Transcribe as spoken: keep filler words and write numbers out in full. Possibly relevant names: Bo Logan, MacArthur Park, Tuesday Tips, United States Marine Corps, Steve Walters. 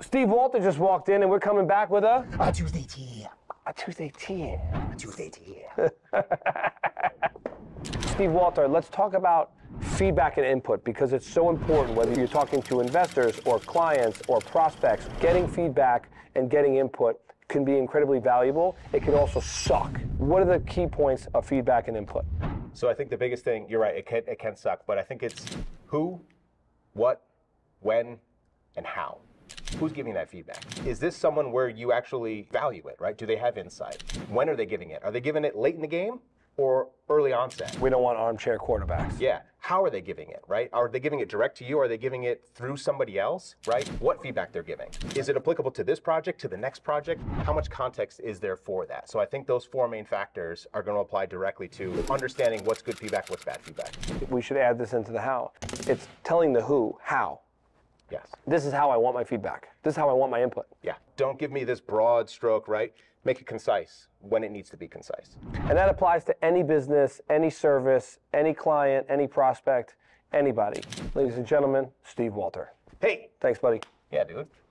Steve Walters just walked in, and we're coming back with a... A Tuesday tea. A Tuesday tea. A Tuesday tea. Steve Walters, let's talk about feedback and input, because it's so important, whether you're talking to investors or clients or prospects. Getting feedback and getting input can be incredibly valuable. It can also suck. What are the key points of feedback and input? So I think the biggest thing, you're right, it can, it can suck, but I think it's who, what, when, and how. Who's giving that feedback? Is this someone where you actually value it, right? Do they have insight? When are they giving it? Are they giving it late in the game or early onset? We don't want armchair quarterbacks. Yeah. How are they giving it, right? Are they giving it direct to you? Are they giving it through somebody else, right? What feedback they're giving? Is it applicable to this project, to the next project? How much context is there for that? So I think those four main factors are going to apply directly to understanding what's good feedback, what's bad feedback. We should add this into the how. It's telling the who, how. Yes. This is how I want my feedback. This is how I want my input. Yeah. Don't give me this broad stroke, right? Make it concise when it needs to be concise. And that applies to any business, any service, any client, any prospect, anybody. Ladies and gentlemen, Steve Walters. Hey. Thanks, buddy. Yeah, dude.